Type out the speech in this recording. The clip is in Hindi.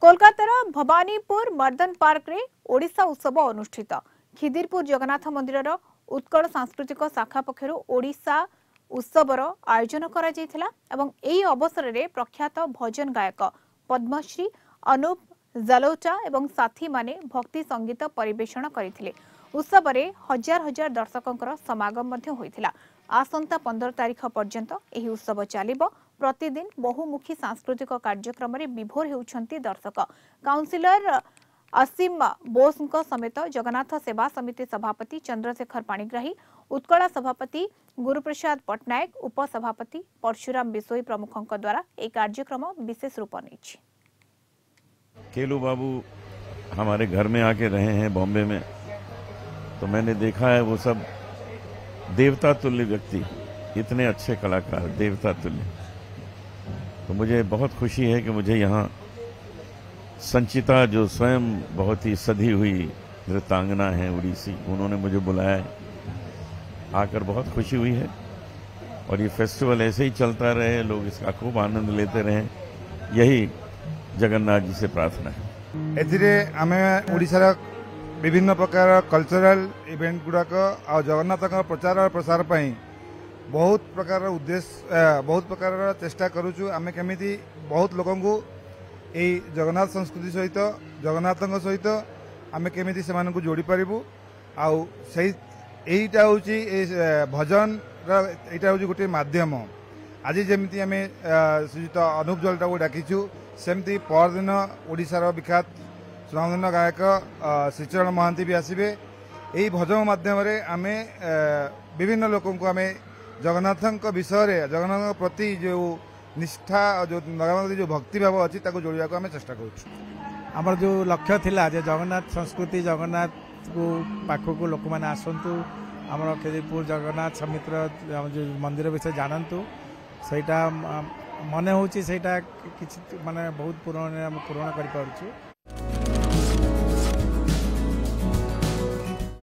कोलकातार भवानीपुर मर्दन पार्क रे ओडिशा उत्सव अनुष्ठित। खिदीरपुर जगन्नाथ मंदिर उत्कल सांस्कृतिक शाखा पक्षर ओडिशा उत्सवर आयोजन करा जायथिला एवं एही अवसर रे प्रख्यात भजन गायक पद्मश्री अनुपलौटा एवं साथी माने भक्ति संगीत परिवेषण करथिले। उत्सव रे हजार हजार दर्शकंकर समागम मध्य होइथिला। आसंता 15 तारीख पर्यंत एही उत्सव चलिबो। प्रतिदिन बहुमुखी सांस्कृतिक कार्यक्रम रे विभोर हेउछंती दर्शक। काउंसिलर असीम बोसंक समेत जगन्नाथ सेवा समिति सभापति चंद्रशेखर पाणिग्राही, उत्कल सभापति गुरुप्रसाद पटनायक, उपसभापति परशुराम बिसोई प्रमुखंक द्वारा ए कार्यक्रम विशेष रूप नेछि। केलू बाबू हमारे घर में आके रहे हैं बॉम्बे में, तो मैंने देखा है वो सब देवता तुल्य व्यक्ति, इतने अच्छे कलाकार, देवता तुल्य। तो मुझे बहुत खुशी है कि मुझे यहाँ संचिता, जो स्वयं बहुत ही सधी हुई नृत्यांगना है उड़ीसी, उन्होंने मुझे बुलाया, आकर बहुत खुशी हुई है। और ये फेस्टिवल ऐसे ही चलता रहे, लोग इसका खूब आनंद लेते रहें, यही जगन्नाथ जी से प्रार्थना है। एथि आमें ओडिशा विभिन्न प्रकार कल्चरल इवेंट गुड़ाक आ जगन्नाथ प्रचार और प्रसार पाई बहुत प्रकार उद्देश्य, बहुत प्रकार चेष्टा करूचु। आम केमी बहुत लोक जगन्नाथ संस्कृति सहित, जगन्नाथ सहित आम केमी से जोड़ी पारू। आईटा हूँ भजन रहा हूँ गोटे मध्यम। आज जमी आम श्रीयुक्त अनुप जलटा को डाकीचु, सेमती परदिन ओडिशार विख्यात सुनामधन्य गायक श्रीचरण महांती भी आसबे। यही भजन माध्यम रे आमे विभिन्न लोकन को आमे जगन्नाथन विषय रे, जगन्नाथ प्रति जो निष्ठा, जो जगन्नाथ जो भक्ति भाव अच्छी जोड़ाक आम चेष्टा कर। जो लक्ष्य थिला जे जगन्नाथ संस्कृति, जगन्नाथ को पाखकू लोक मैंने आसतु, आम खिदीरपुर जगन्नाथ समिति मंदिर विषय जानतु, सहीटा मन हूँ, सहीटा कि मानने बहुत पूरण पूरण कर।